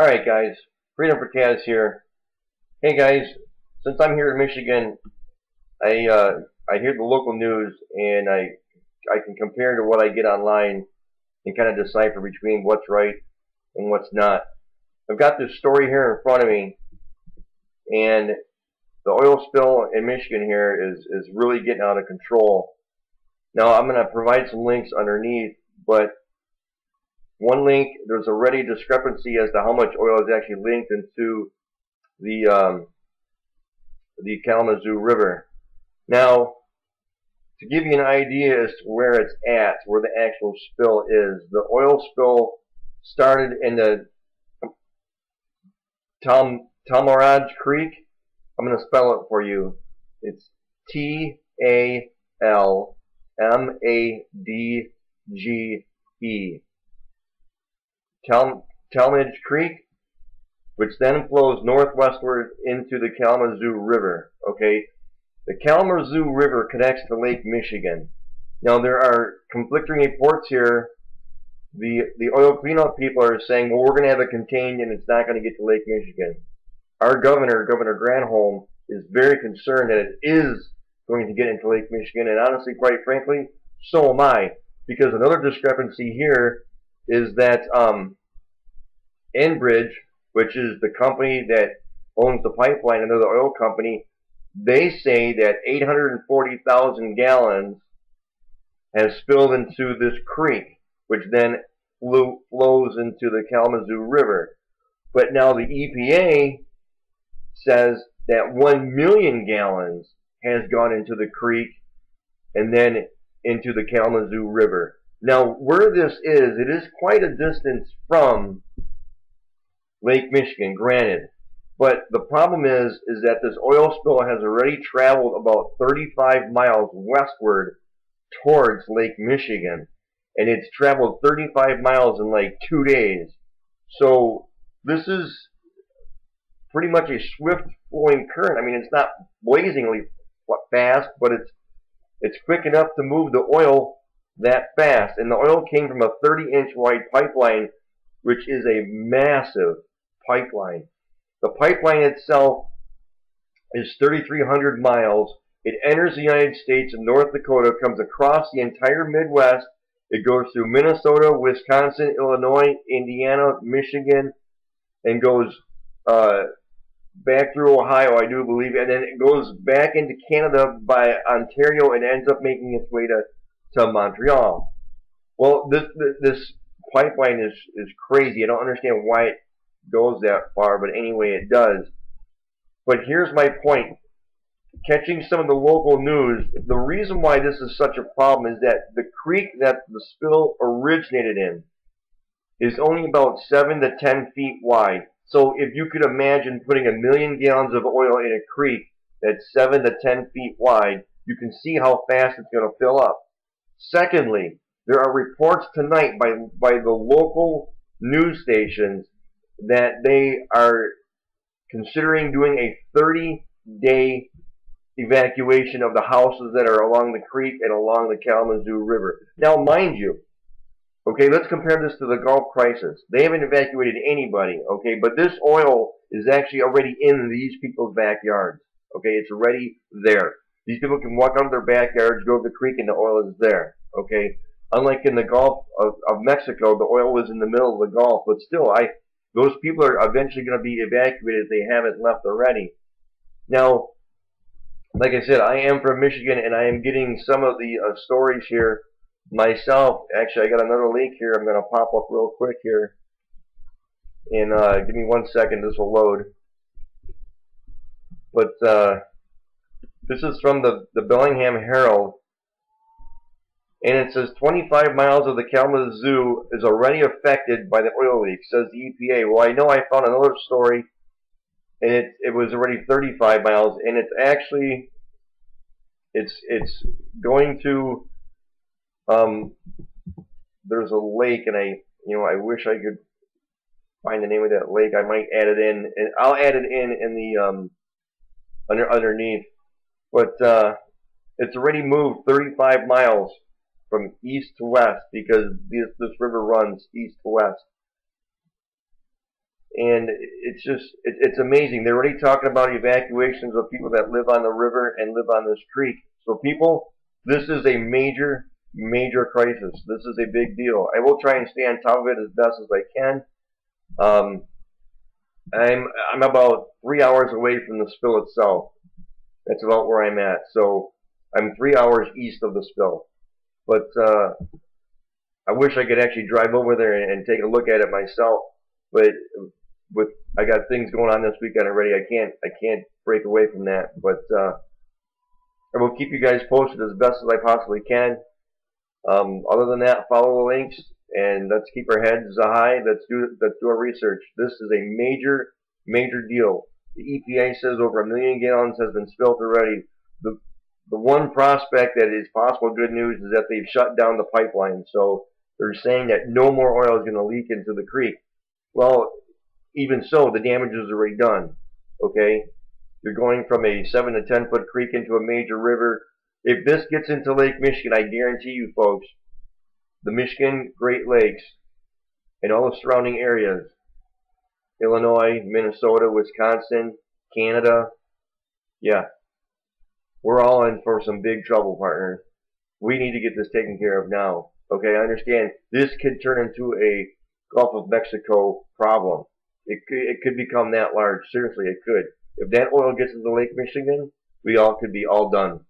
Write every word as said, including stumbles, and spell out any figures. Alright guys, Freedom for Kaz here. Hey guys, since I'm here in Michigan, I uh, I hear the local news and I I can compare to what I get online and kind of decipher between what's right and what's not. I've got this story here in front of me, and the oil spill in Michigan here is, is really getting out of control. Now I'm going to provide some links underneath, but one link, there's already discrepancy as to how much oil is actually linked into the um, the Kalamazoo River. Now, to give you an idea as to where it's at, where the actual spill is, the oil spill started in the Tal Talmadge Creek. I'm going to spell it for you. It's T A L M A D G E. Tal Talmadge Creek, which then flows northwestward into the Kalamazoo River. Okay, the Kalamazoo River connects to Lake Michigan. Now there are conflicting reports here. The the oil cleanup people are saying, well, we're going to have it contained and it's not going to get to Lake Michigan. Our governor, Governor Granholm, is very concerned that it is going to get into Lake Michigan, and honestly, quite frankly, so am I, because another discrepancy here is that um, Enbridge, which is the company that owns the pipeline, another oil company, they say that eight hundred forty thousand gallons has spilled into this creek, which then flew, flows into the Kalamazoo River. But now the E P A says that one million gallons has gone into the creek and then into the Kalamazoo River. Now, where this is, it is quite a distance from Lake Michigan, granted. But the problem is, is that this oil spill has already traveled about thirty-five miles westward towards Lake Michigan. And it's traveled thirty-five miles in like two days. So this is pretty much a swift flowing current. I mean, it's not blazingly fast, but it's, it's quick enough to move the oil that fast, and the oil came from a thirty inch wide pipeline, which is a massive pipeline. The pipeline itself is thirty-three hundred miles. It enters the United States and North Dakota, comes across the entire Midwest. It goes through Minnesota, Wisconsin, Illinois, Indiana, Michigan, and goes uh, back through Ohio, I do believe, and then it goes back into Canada by Ontario and ends up making its way to to Montreal. Well, this this pipeline is is crazy. I don't understand why it goes that far, but anyway, it does. But here's my point. Catching some of the local news, the reason why this is such a problem is that the creek that the spill originated in is only about seven to ten feet wide. So if you could imagine putting a million gallons of oil in a creek that's seven to ten feet wide, you can see how fast it's going to fill up. Secondly, there are reports tonight by by the local news stations that they are considering doing a thirty day evacuation of the houses that are along the creek and along the Kalamazoo River. Now, mind you, okay, let's compare this to the Gulf crisis. They haven't evacuated anybody, okay, but this oil is actually already in these people's backyards, okay, it's already there. These people can walk out of their backyards, go to the creek, and the oil is there. Okay, unlike in the Gulf of, of Mexico, the oil was in the middle of the Gulf. But still, I those people are eventually going to be evacuated if they haven't left already. Now, like I said, I am from Michigan, and I am getting some of the uh, stories here myself. Actually, I got another link here. I'm going to pop up real quick here, and uh, give me one second. This will load. But Uh, This is from the, the Bellingham Herald, and it says twenty-five miles of the Kalamazoo is already affected by the oil leak, says the E P A. Well, I know I found another story, and it, it was already thirty-five miles, and it's actually, it's, it's going to, um, there's a lake, and I, you know, I wish I could find the name of that lake. I might add it in, and I'll add it in in the, um, under, underneath. But uh, it's already moved thirty-five miles from east to west because this, this river runs east to west. And it's just, it, it's amazing. They're already talking about evacuations of people that live on the river and live on this creek. So people, this is a major, major crisis. This is a big deal. I will try and stay on top of it as best as I can. Um, I'm, I'm about three hours away from the spill itself. That's about where I'm at. So I'm three hours east of the spill. But uh, I wish I could actually drive over there and, and take a look at it myself. But with I got things going on this weekend already. I can't I can't break away from that. But uh, I will keep you guys posted as best as I possibly can. Um, other than that, follow the links and let's keep our heads high. Let's do let's do our research. This is a major major deal. The E P A says over a million gallons has been spilled already. The the one prospect that is possible good news is that they've shut down the pipeline. So they're saying that no more oil is going to leak into the creek. Well, even so, the damage is already done, okay? You're going from a seven to ten foot creek into a major river. If this gets into Lake Michigan, I guarantee you folks, the Michigan Great Lakes and all the surrounding areas, Illinois, Minnesota, Wisconsin, Canada, yeah, we're all in for some big trouble, partner. We need to get this taken care of now, okay? I understand this could turn into a Gulf of Mexico problem. It could, it could become that large. Seriously, it could. If that oil gets into Lake Michigan, we all could be all done.